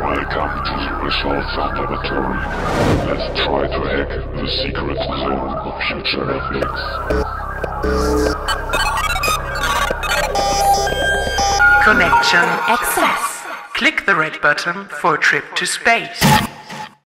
Welcome to the Resolve Sound Laboratory. Let's try to hack the secret zone of future ethics. Connection access. Click the red button for a trip to space.